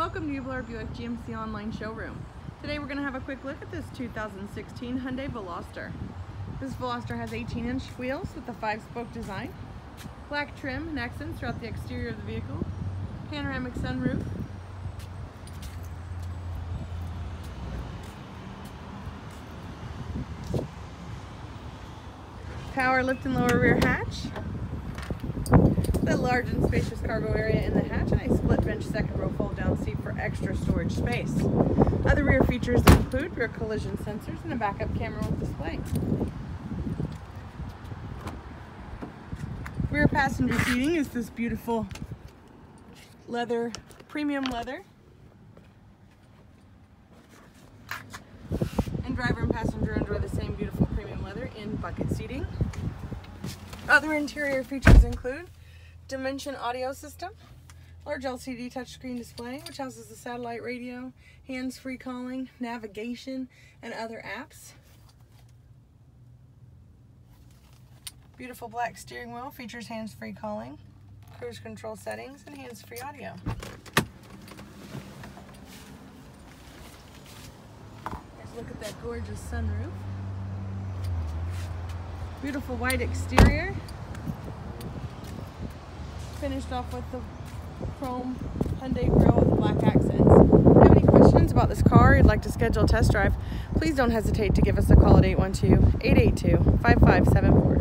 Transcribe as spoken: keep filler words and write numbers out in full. welcome to Uebelhor Buick G M C Online Showroom. Today we're going to have a quick look at this two thousand sixteen Hyundai Veloster. This Veloster has eighteen inch wheels with a five spoke design, black trim and accents throughout the exterior of the vehicle, panoramic sunroof, power lift and lower rear hatch, the large and spacious cargo area in the hatch, and a split bench second row fold down seat for extra storage space. Other rear features include rear collision sensors and a backup camera with display. Rear passenger seating is this beautiful leather, premium leather. And driver and passenger enjoy the same beautiful premium leather in bucket seating. Other interior features include Dimension audio system, large L C D touchscreen display which houses the satellite radio, hands-free calling, navigation, and other apps. Beautiful black steering wheel features hands-free calling, cruise control settings, and hands-free audio. Let's look at that gorgeous sunroof. Beautiful white exterior. Finished off with the chrome Hyundai grille with black accents. If you have any questions about this car or you'd like to schedule a test drive, please don't hesitate to give us a call at eight one two, eight eight two, five five seven four.